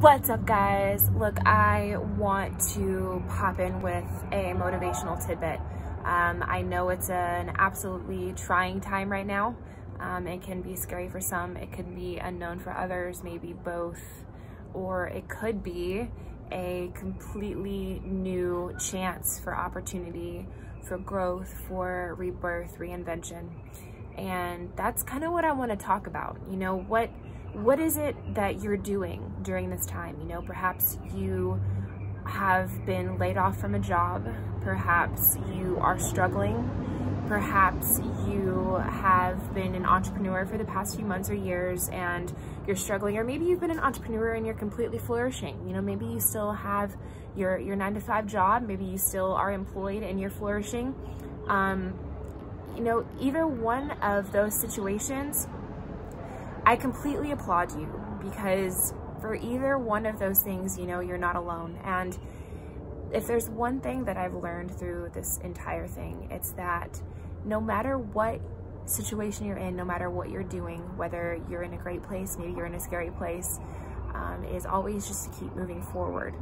What's up, guys? Look, I want to pop in with a motivational tidbit. I know it's an absolutely trying time right now. It can be scary for some, it could be unknown for others, maybe both, or it could be a completely new chance for opportunity, for growth, for rebirth, reinvention. And that's kind of what I want to talk about. You know, what is it that you're doing during this time? You know, perhaps you have been laid off from a job. Perhaps you are struggling. Perhaps you have been an entrepreneur for the past few months or years and you're struggling, or maybe you've been an entrepreneur and you're completely flourishing. You know, maybe you still have your 9-to-5 job. Maybe you still are employed and you're flourishing. You know, either one of those situations, I completely applaud you, because for either one of those things, you know, you're not alone. And if there's one thing that I've learned through this entire thing, it's that no matter what situation you're in, no matter what you're doing, whether you're in a great place, maybe you're in a scary place, is always just to keep moving forward.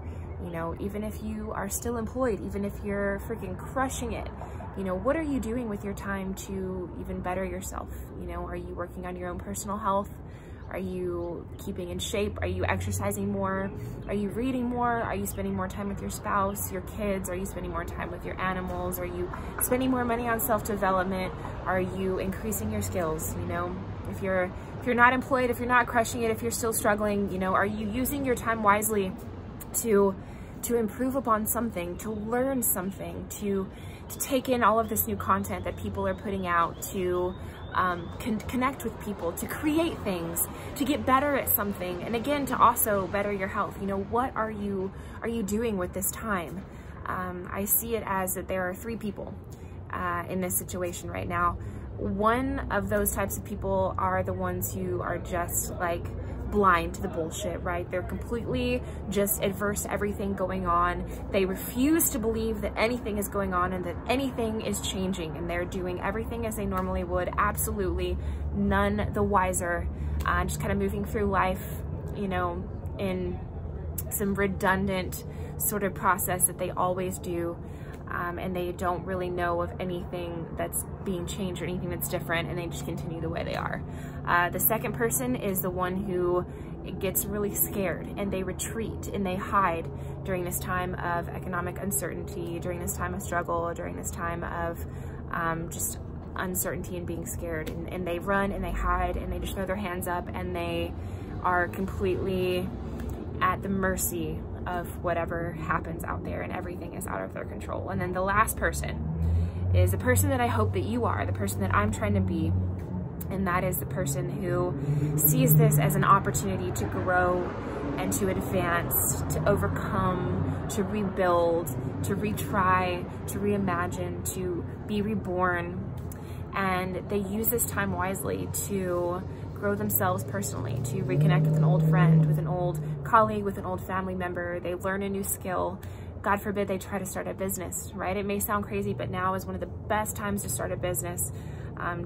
You know, even if you are still employed, even if you're freaking crushing it, you know, what are you doing with your time to even better yourself? You know, are you working on your own personal health? Are you keeping in shape? Are you exercising more? Are you reading more? Are you spending more time with your spouse, your kids? Are you spending more time with your animals? Are you spending more money on self-development? Are you increasing your skills? You know, if you're not employed, if you're not crushing it, if you're still struggling, you know, are you using your time wisely to improve upon something, to learn something, to take in all of this new content that people are putting out, to connect with people, to create things, to get better at something, and again, to also better your health. You know, what are you doing with this time? I see it as that there are three people in this situation right now. One of those types of people are the ones who are just like blind to the bullshit, right? They're completely just adverse to everything going on. They refuse to believe that anything is going on and that anything is changing, and they're doing everything as they normally would, absolutely none the wiser, just kind of moving through life, you know, in some redundant sort of process that they always do. And they don't really know of anything that's being changed or anything that's different, and they just continue the way they are. The second person is the one who gets really scared, and they retreat and they hide during this time of economic uncertainty, during this time of struggle, during this time of just uncertainty and being scared, and they run and they hide and they just throw their hands up, and they are completely at the mercy of whatever happens out there, and everything is out of their control. And then the last person is the person that I hope that you are, the person that I'm trying to be, and that is the person who sees this as an opportunity to grow and to advance, to overcome, to rebuild, to retry, to reimagine, to be reborn. And they use this time wisely to grow themselves personally, to reconnect with an old friend, with an old colleague, with an old family member. They learn a new skill. God forbid they try to start a business, right? It may sound crazy, but now is one of the best times to start a business,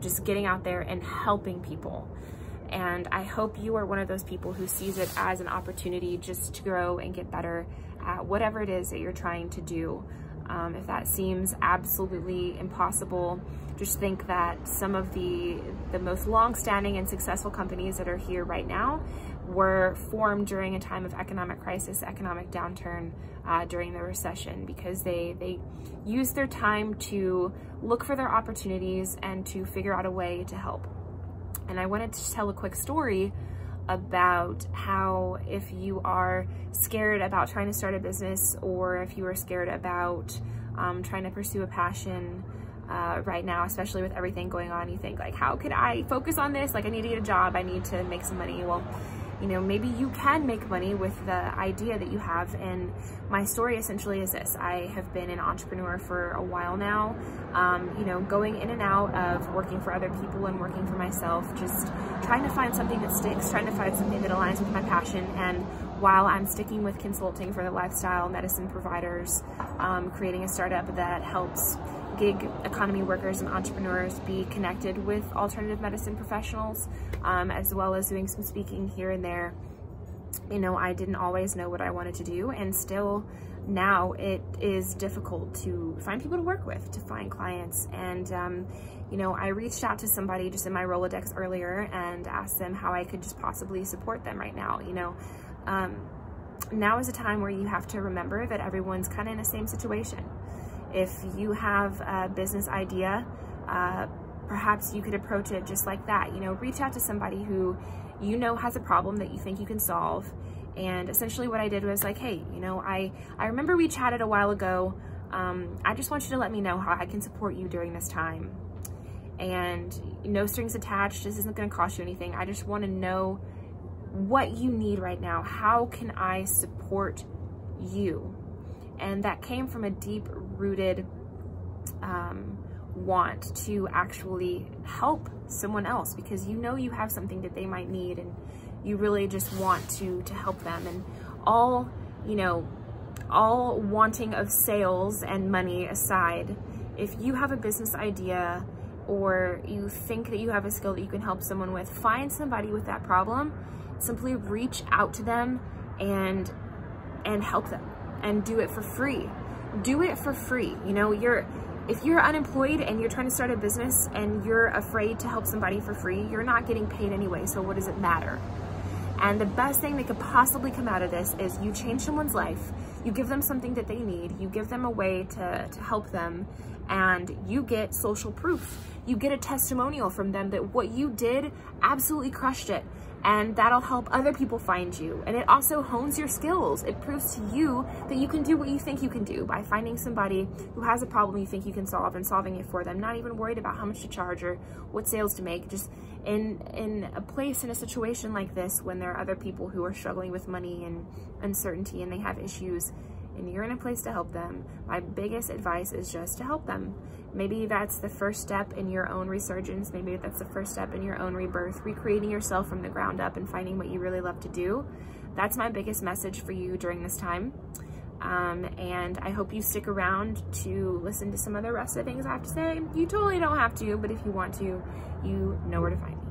just getting out there and helping people. And I hope you are one of those people who sees it as an opportunity just to grow and get better at whatever it is that you're trying to do. If that seems absolutely impossible, just think that some of the most long-standing and successful companies that are here right now were formed during a time of economic crisis, economic downturn, during the recession, because they used their time to look for their opportunities and to figure out a way to help. And I wanted to tell a quick story about how, if you are scared about trying to start a business, or if you are scared about trying to pursue a passion right now, especially with everything going on, you think like, how could I focus on this? Like, I need to get a job, I need to make some money. Well, you know, maybe you can make money with the idea that you have. And my story essentially is this: I have been an entrepreneur for a while now, you know, going in and out of working for other people and working for myself, just trying to find something that sticks, trying to find something that aligns with my passion. And while I'm sticking with consulting for the lifestyle medicine providers, creating a startup that helps gig economy workers and entrepreneurs be connected with alternative medicine professionals, as well as doing some speaking here and there. you know, I didn't always know what I wanted to do, and still now it is difficult to find people to work with, to find clients. And, you know, I reached out to somebody just in my Rolodex earlier and asked them how I could just possibly support them right now. You know, now is a time where you have to remember that everyone's kind of in the same situation. If you have a business idea, perhaps you could approach it just like that. You know, reach out to somebody who you know has a problem that you think you can solve. And essentially what I did was like, hey, you know, I remember we chatted a while ago. I just want you to let me know how I can support you during this time. And no strings attached. This isn't going to cost you anything. I just want to know what you need right now. How can I support you? And that came from a deep-rooted want to actually help someone else, because you know you have something that they might need, and you really just want to help them. And all, you know, all wanting of sales and money aside, if you have a business idea or you think that you have a skill that you can help someone with, find somebody with that problem, simply reach out to them and help them, and do it for free. Do it for free. You know, if you're unemployed and you're trying to start a business and you're afraid to help somebody for free, you're not getting paid anyway, so what does it matter? And the best thing that could possibly come out of this is you change someone's life, you give them something that they need, you give them a way to help them, and you get social proof. You get a testimonial from them that what you did absolutely crushed it, and that'll help other people find you. And it also hones your skills. It proves to you that you can do what you think you can do by finding somebody who has a problem you think you can solve and solving it for them, not even worried about how much to charge or what sales to make. Just in a place, in a situation like this, when there are other people who are struggling with money and uncertainty and they have issues, and you're in a place to help them, my biggest advice is just to help them. Maybe that's the first step in your own resurgence. Maybe that's the first step in your own rebirth, recreating yourself from the ground up and finding what you really love to do. That's my biggest message for you during this time. And I hope you stick around to listen to some of the rest of the things I have to say. You totally don't have to, but if you want to, you know where to find me.